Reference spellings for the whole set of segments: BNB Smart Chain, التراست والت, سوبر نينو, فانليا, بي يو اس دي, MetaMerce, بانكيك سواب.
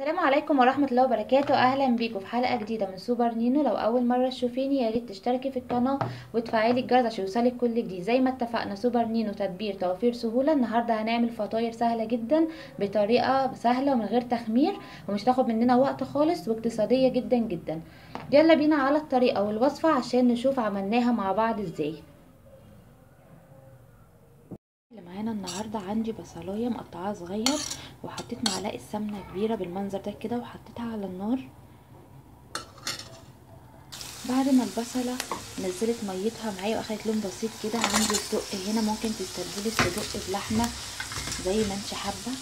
السلام عليكم ورحمة الله وبركاته. اهلا بيكم في حلقة جديدة من سوبر نينو. لو اول مرة تشوفيني يا ريت تشتركي في القناة وتفعلي الجرس عشان يوصلك كل جديد. زي ما اتفقنا سوبر نينو تدبير توفير سهولة. النهاردة هنعمل فطاير سهلة جدا بطريقة سهلة ومن غير تخمير ومش تاخد مننا وقت خالص واقتصادية جدا جدا. يلا بينا على الطريقة والوصفة عشان نشوف عملناها مع بعض ازاي. معانا النهارده عندي بصلايه مقطعاها صغير وحطيت معلقه سمنه كبيره بالمنظر ده كده وحطيتها على النار. بعد ما البصله نزلت ميتها معايا واخدت لون بسيط كده عندي الصدق هنا، ممكن تستبدلي الصدق بلحمه زي ما انت حابه.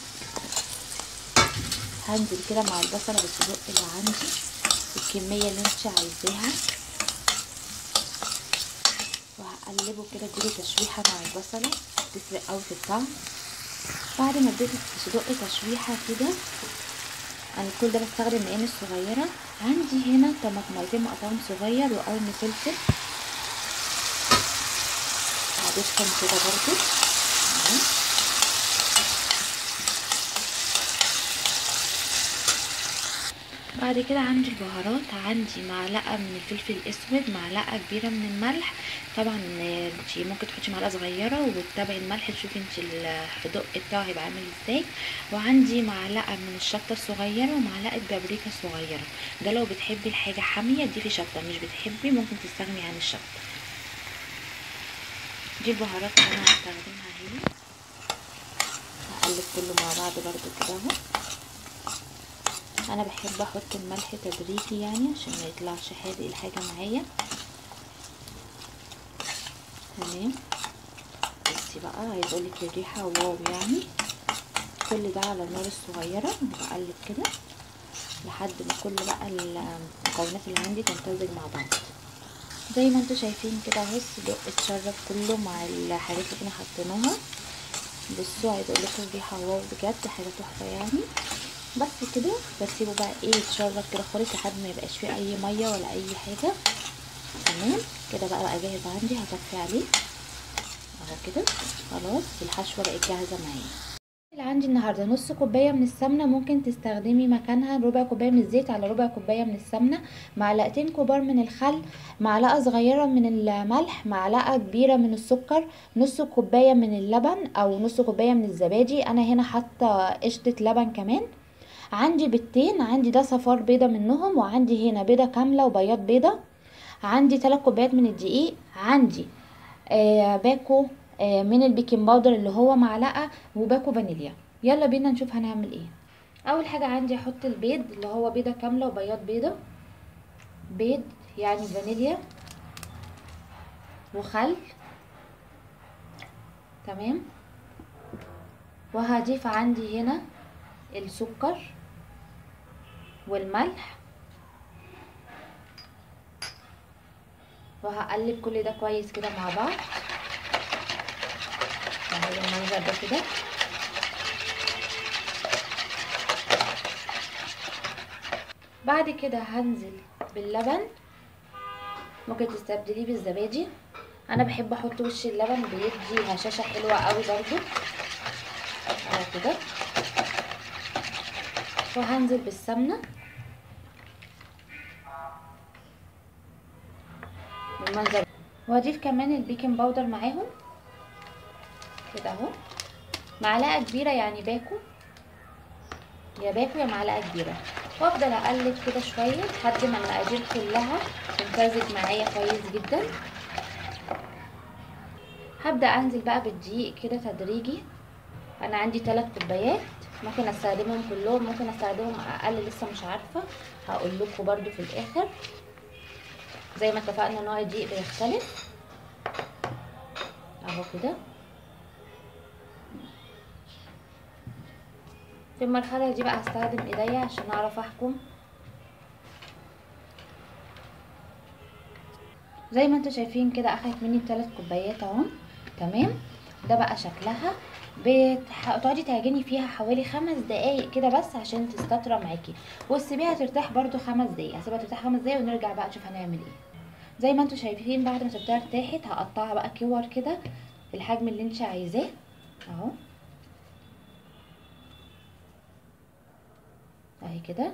هنزل كده مع البصله بالصدق اللي عندي الكميه اللي انت عايزاها وهقلبه كده اديله تشويحه مع البصله تفرق اوي في الطعم. بعد ما اديت الصدق تشويحه كده انا كل ده بستخدم مقاني الصغيره. عندي هنا طماطميتين مقطعهم صغير وقرن فلفل هضيفهم كده برضو. بعد كده عندي البهارات، عندي معلقه من الفلفل الاسود، معلقه كبيره من الملح، طبعا انتي ممكن تحطي معلقه صغيره وتتابعي الملح تشوفي انتي الحدق بتاعه هيبقى عامل ازاي، وعندي معلقه من الشطه الصغيره ومعلقه بابريكا صغيره. ده لو بتحبي الحاجه حاميه ضيفي شطه، مش بتحبي ممكن تستغني عن الشطه. دي البهارات اللي انا هستخدمها هنا، هقلب كله مع بعض برده كده اهو. انا بحب احط الملح تدريجي يعني عشان ما يطلعش حادق الحاجه معايا. تمام، بصي بقى عايزه اقول لك الريحه واو يعني. كل ده على النار الصغيره بقلب كده لحد ما كل بقى المكونات اللي عندي تمتزج مع بعض. زي ما انتم شايفين كده اهو الصدق اتشرب كله مع الحاجات اللي احنا حطيناها. بصوا عايزه اقول لكم الريحه واو بجد، حاجه تحفه يعني. بس كده بسيبه بقى ايه يتشرب كده خالص لحد ما يبقاش فيه اي ميه ولا اي حاجه. تمام كده بقى جاهز عندي، هطفي عليه اهو كده خلاص. الحشوه بقت جاهزه معايا. اللي عندي النهارده نص كوبايه من السمنه، ممكن تستخدمي مكانها ربع كوبايه من الزيت على ربع كوبايه من السمنه، معلقتين كبار من الخل، معلقه صغيره من الملح، معلقه كبيره من السكر، نص كوبايه من اللبن او نص كوبايه من الزبادي. انا هنا حاطه قشطه لبن كمان. عندي بيضتين، عندي ده صفار بيضه منهم وعندي هنا بيضه كامله وبياض بيضه. عندي 3 كوبايات من الدقيق، عندي باكو من البيكنج باودر اللي هو معلقه وباكو فانيليا. يلا بينا نشوف هنعمل ايه. اول حاجه عندي احط البيض اللي هو بيضه كامله وبياض بيضه، بيض يعني فانيليا وخل. تمام، وهضيف عندي هنا السكر والملح وهقلب كل ده كويس كده مع بعض بالمنظر ده كده. بعد كده هنزل باللبن، ممكن تستبدليه بالزبادي. انا بحب احط وش اللبن بيدي هشاشه حلوه قوي برده اهو كده. وهنزل بالسمنه بالمنظر وهضيف كمان البيكنج باودر معاهم كده اهو. معلقه كبيره يعني باكو يا معلقه كبيره، وافضل اقلب كده شويه لحد ما المقادير كلها تمتزج معايا كويس جدا. هبدا انزل بقى بالدقيق كده تدريجي. انا عندي 3 كوبايات، ممكن استخدمهم كلهم ممكن استخدمهم اقل لسه مش عارفه، هقول لكم برده في الاخر. زي ما اتفقنا نوع الدقيق بيختلف اهو كده. في المرحله دي بقى هستخدم ايديا عشان اعرف احكم. زي ما انتم شايفين كده اخدت مني 3 كوبايات اهو. تمام، ده بقى شكلها. بتقعدي تعجني فيها حوالي 5 دقايق كده بس عشان تستطرى معاكي، وتسيبيها ترتاح برده 5 دقايق. هسيبها ترتاح 5 دقايق ونرجع بقى نشوف هنعمل ايه. زي ما انتم شايفين بعد ما سبتها ارتاحت هقطعها بقى كور كده الحجم اللي انت عايزاه اهو اهي كده.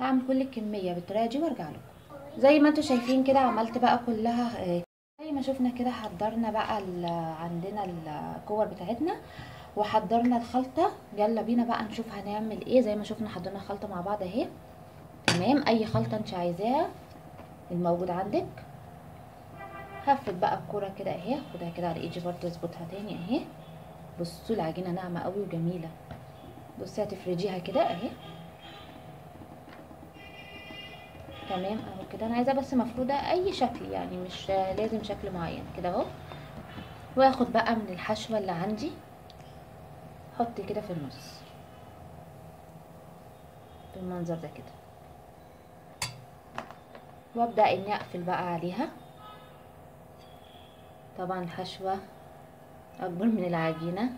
هعمل كل الكميه بالطريقه دي وارجع لكم. زي ما انتوا شايفين كده عملت بقى كلها زي ما شفنا كده، حضرنا بقى عندنا الكور بتاعتنا وحضرنا الخلطه. يلا بينا بقى نشوف هنعمل ايه. زي ما شفنا حضرنا الخلطه مع بعض اهي، تمام. اي خلطه انت عايزاها الموجود عندك. هفت بقى الكوره كده اهي، خدها كده على ايدي برده اظبطها تاني اهي. بصوا العجينه ناعمه قوي وجميله. بصي هتفرديها كده اهي، تمام اهو كده. انا عايزه بس مفروده اي شكل، يعني مش لازم شكل معين كده اهو. واخد بقى من الحشوه اللي عندي حط كده في النص بالمنظر ده كده، وابدا اني اقفل بقى عليها. طبعا الحشوه اكبر من العجينه،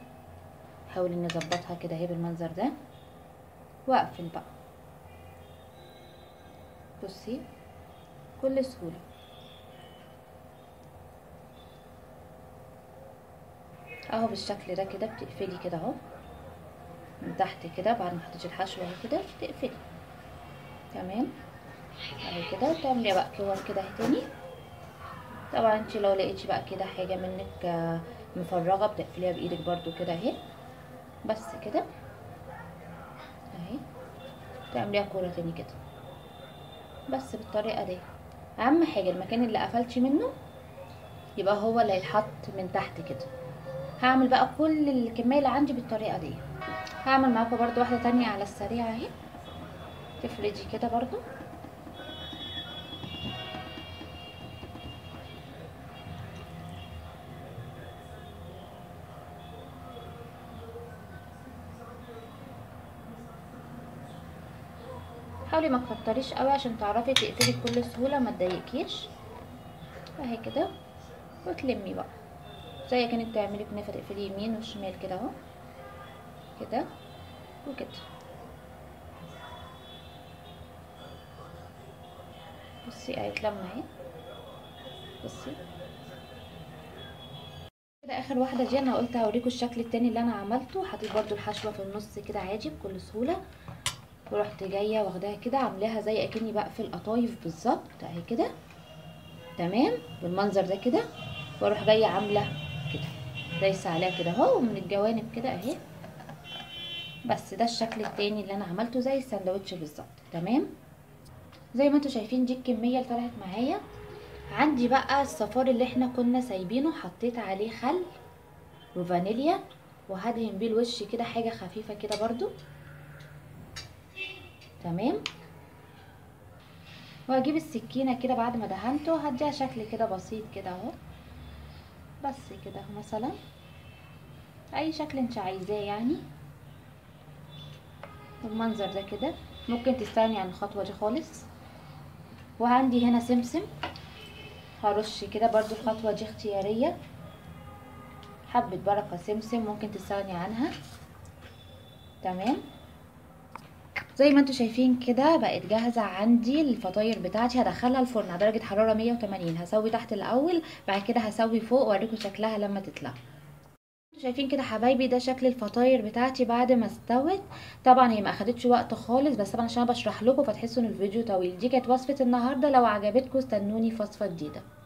حاول اني اظبطها كده اهي بالمنظر ده واقفل بقى. بصي بكل سهوله. اهو بالشكل ده كده بتقفلي كده اهو من تحت كده، بعد ما حطيتي الحشوه اهي كده بتقفلي، تمام اهي كده. وتعملي بقى كور كده اهي تاني. طبعا انت لو لقيتي بقى كده حاجه منك مفرغه بتقفليها بايدك برده كده اهي، بس كده اهي. تعمليها كوره تاني كده بس بالطريقه دي. اهم حاجه المكان اللي قفلتي منه يبقى هو اللي هيتحط من تحت كده. هعمل بقى كل الكميه اللي عندي بالطريقه دي. هعمل معاكم برده واحده تانية على السريع اهي. تفردي كده برده حاولي ما تكتريش قوي عشان تعرفي تقفلي بكل سهوله ما تضايقكيش اهي كده. وتلمي بقى زي كانك تعملي كنافه، تقفلي يمين وشمال كده اهو كده وكده. بصي اهي اتلم اهي. بصي كده اخر واحده دي. انا قلت هوريكم الشكل التاني اللي انا عملته. حطيت برده الحشوه في النص كده عادي بكل سهوله، ورحت جايه واخداها كده عاملاها زي اكني بقفل قطايف بالظبط اهي كده، تمام بالمنظر ده كده. واروح جايه عامله كده دايسه عليها كده اهو ومن الجوانب كده اهي. بس ده الشكل التاني اللي انا عملته زي الساندوتش بالظبط، تمام. زي ما انتوا شايفين دي الكميه اللي طلعت معايا. عندي بقى الصفار اللي احنا كنا سايبينه، حطيت عليه خل وفانيليا وهدهن بيه الوش كده حاجه خفيفه كده برده، تمام. وهجيب السكينه كده بعد ما دهنته هديها شكل كده بسيط كده اهو، بس كده مثلا اي شكل انت عايزاه يعني بالمنظر ده كده. ممكن تستغني عن الخطوه دي خالص. وعندي هنا سمسم هرش كده برضو، الخطوه دي اختياريه، حبه بركه سمسم ممكن تستغني عنها، تمام. زي ما انتوا شايفين كده بقت جاهزه عندي الفطاير بتاعتي. هدخلها الفرن على درجه حراره 180. هسوي تحت الاول بعد كده هسوي فوق واوريكم شكلها لما تطلع. انتوا شايفين كده حبايبي ده شكل الفطاير بتاعتي بعد ما استوت. طبعا هي ما اخدتش وقت خالص، بس طبعا عشان بشرح لكم فتحسوا ان الفيديو طويل. دي كانت وصفه النهارده، لو عجبتكم استنوني في وصفه جديده.